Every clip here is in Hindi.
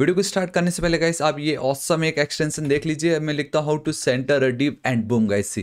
वीडियो को स्टार्ट करने से पहले गाइस आप ये ऑसम एक एक्सटेंशन देख लीजिए। मैं लिखता हूँ how to center a div and boom. Guys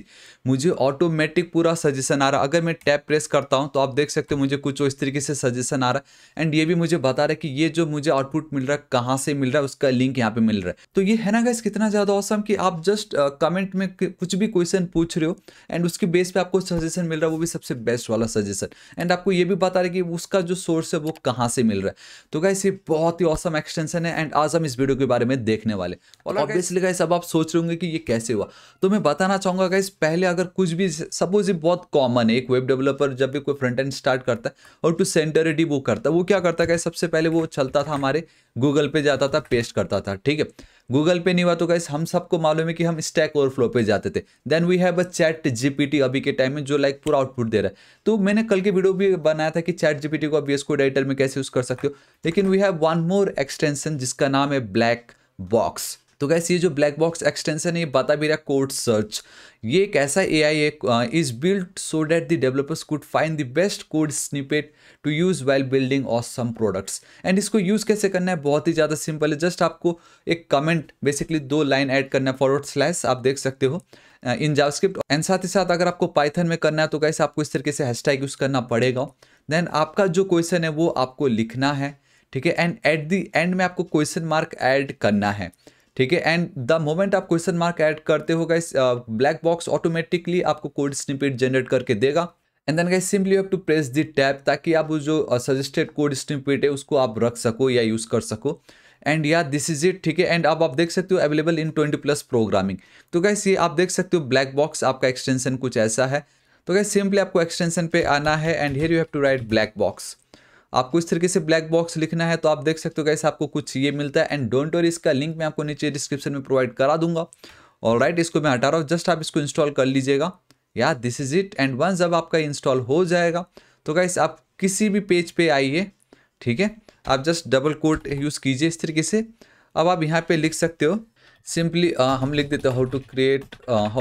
मुझे ऑटोमेटिक पूरा सजेशन आ रहा है। अगर मैं टैप प्रेस करता हूँ तो आप देख सकते हो मुझे कुछ इस तरीके से सजेशन आ रहा है। एंड ये भी मुझे बता रहा है कि ये जो मुझे आउटपुट मिल रहा है कहाँ से मिल रहा है, उसका लिंक यहाँ पे मिल रहा है। तो ये है ना गाइस कितना ज़्यादा ऑसम कि आप जस्ट कमेंट में कुछ भी क्वेश्चन पूछ रहे हो एंड उसके बेस पे आपको सजेशन मिल रहा है, वो भी सबसे बेस्ट वाला सजेशन। एंड आपको ये भी बता रहा है कि उसका जो सोर्स है वो कहाँ से मिल रहा है। तो गाइस ये बहुत ही ऑसम एक्सटेंशन है एंड आज हम इस वीडियो के बारे में देखने वाले। और ऑब्वियसली गाइस अब आप सोच रहे होंगे कि ये कैसे हुआ, तो मैं बताना चाहूँगा गाइस। पहले अगर कुछ भी सपोज, ये बहुत कॉमन है, एक वेब डेवलपर जब भी कोई फ्रंट एंड स्टार्ट करता है और टू सेंटर डिव वो करता है, वो क्या करता है गाइस, सबसे पहले वो चलता था हमारे गूगल पे, जाता था, पेस्ट करता था। ठीक है, गूगल पे नहीं हुआ तो गाइस हम सबको मालूम है कि हम स्टैक ओवरफ्लो पे जाते थे। Then we have a chat GPT अभी के टाइम में, जो लाइक पूरा आउटपुट दे रहा है। तो मैंने कल के वीडियो भी बनाया था कि चैट जीपीटी को आप VS Code एडिटर में कैसे यूज कर सकते हो। लेकिन we have one more extension जिसका नाम है BlackBox। तो गाइस ये जो BlackBox एक्सटेंशन है ये बता भी रहा कोड सर्च। ये एक ऐसा AI है is build so that the developers could find the best code snippet to use while building awesome products. And इसको यूज़ कैसे करना है, बहुत ही ज़्यादा सिंपल है। जस्ट आपको एक कमेंट, बेसिकली 2 लाइन ऐड करना है, / आप देख सकते हो इन जावास्क्रिप्ट। एंड साथ ही साथ अगर आपको पाइथन में करना है तो गाइस आपको इस तरीके से हैशटैग यूज़ करना पड़ेगा। देन आपका जो क्वेश्चन है वो आपको लिखना है, ठीक है। एंड एट द एंड में आपको क्वेश्चन मार्क ऐड करना है, ठीक है। एंड द मोमेंट आप क्वेश्चन मार्क ऐड करते हो गाइस, BlackBox ऑटोमेटिकली आपको कोड स्निपेट जनरेट करके देगा। And then guys simply you have to press the tab, ताकि आप वो जो सजेस्टेड कोड स्निपेट है उसको आप रख सको या यूज़ कर सको। एंड या दिस इज इट, ठीक है। एंड अब आप देख सकते हो अवेलेबल इन 20+ प्रोग्रामिंग। तो गाइस ये आप देख सकते हो BlackBox आपका एक्सटेंशन कुछ ऐसा है। तो गाइस सिंपली आपको एक्सटेंशन पे आना है and here you have to write BlackBox। आपको इस तरीके से BlackBox लिखना है। तो आप देख सकते हो गाइस आपको कुछ ये मिलता है। एंड डोंट वरी, इसका लिंक मैं आपको नीचे डिस्क्रिप्शन में प्रोवाइड करा दूंगा। ऑलराइट, इसको मैं हटा रहा हूँ, जस्ट आप इसको इंस्टॉल कर लीजिएगा। या this is it. And once जब आपका इंस्टॉल हो जाएगा तो गाइस आप किसी भी पेज पे आइए, ठीक है। आप जस्ट डबल कोट यूज़ कीजिए इस तरीके से। अब आप यहाँ पर लिख सकते हो सिंपली, हम लिख देते हैं how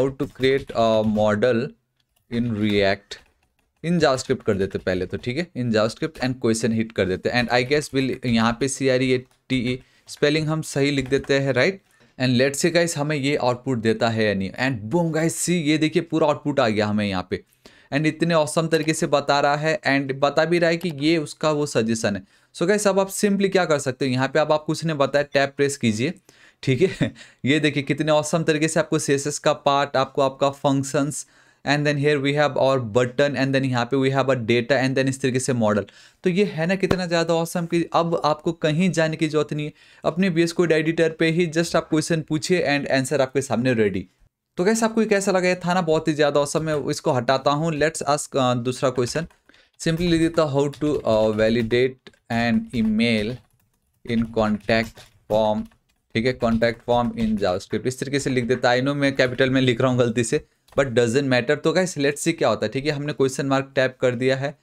to create model in React, in JavaScript कर देते पहले तो, ठीक है। In JavaScript and question hit कर देते हैं। एंड आई गेस विल, यहाँ पे CREATE स्पेलिंग हम सही लिख देते हैं, right. And let's say guys हमें ये आउटपुट देता है या नहीं। एंड बूम गाइस सी, ये देखिए पूरा आउटपुट आ गया हमें यहाँ पे। एंड इतने ऑसम तरीके से बता रहा है एंड बता भी रहा है कि ये उसका वो सजेशन है। सो गाइस अब आप सिंपली क्या कर सकते हो, यहाँ पे अब आपको उसने बताया, टैप प्रेस कीजिए, ठीक है। ये देखिए कितने ऑसम तरीके से आपको CSS का पार्ट, आपको आपका functions, and then here we have और बटन, एंड देन यहाँ पे we have a data, and then इस तरीके से मॉडल। तो ये है ना कितना ज़्यादा ऑसम कि अब आपको कहीं जाने की जरूरत नहीं है। अपने VS Code एडिटर पे ही जस्ट आप क्वेश्चन पूछिए एंड आंसर आपके सामने रेडी। तो गाइस आपको ये कैसा लगा, ये था ना बहुत ही ज़्यादा ऑसम। मैं इसको हटाता हूँ। लेट्स आस्क दूसरा क्वेश्चन। सिंपली लिख देता how to validate an email in contact form, ठीक है। कॉन्टैक्ट फॉर्म इन जावास्क्रिप्ट इस तरीके से लिख देता। आई नो मैं कैपिटल में लिख रहा हूँ गलती से, बट डजेंट मैटर। तो गाइस लेट्स सी क्या होता है, ठीक है। हमने क्वेश्चन मार्क टैप कर दिया है,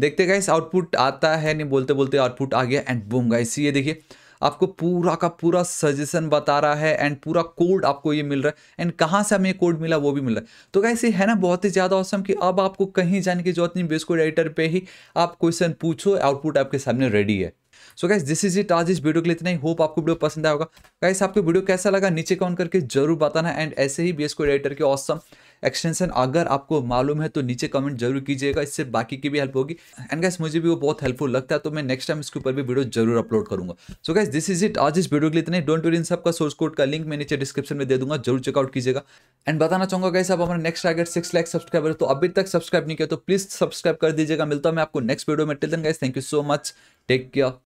देखते गाइस आउटपुट आता है नहीं। बोलते बोलते आउटपुट आ गया एंड बूम गाइस ये देखिए आपको पूरा का पूरा सजेशन बता रहा है एंड पूरा कोड आपको ये मिल रहा है। एंड कहाँ से हमें ये कोड मिला वो भी मिल रहा है। तो गाइस ये है ना बहुत ही ज़्यादा ऑसम कि अब आपको कहीं जाने की जरूरत नहीं। VS Code एडिटर पे ही आप क्वेश्चन पूछो, आउटपुट आपके सामने रेडी है। So guys this is it आज इस वीडियो के लिए इतना ही। होप आपको वीडियो पसंद आया होगा। गाइस आपको वीडियो कैसा लगा नीचे कमेंट करके जरूर बताना। एंड ऐसे ही VS Code एडिटर के ऑसम एक्सटेंशन अगर आपको मालूम है तो नीचे कमेंट जरूर कीजिएगा, इससे बाकी की भी हेल्प होगी। एंड गाइस मुझे भी वो बहुत हेल्पफुल लगता है, तो मैं नेक्स्ट टाइम इसके ऊपर भी वीडियो जरूर अपलोड करूंगा। So guys this is it आज इस वीडियो के लिए इतना ही। डोंट वरी, इन सबका सोर्स कोड का लिंक मैं नीचे डिस्क्रिप्शन में दे दूंगा, जरूर चेकआउट कीजिएगा। एंड बताना चाहूँगा गाइस अब हमारा नेक्स्ट टारगेट 6 लाख सब्सक्राइबर, तो अभी तक सब्सक्राइब नहीं किया तो प्लीज सब्सक्राइब कर दीजिएगा। मिलता हूँ मैं आपको नेक्स्ट वीडियो में। Till then guys thank you so much, take care.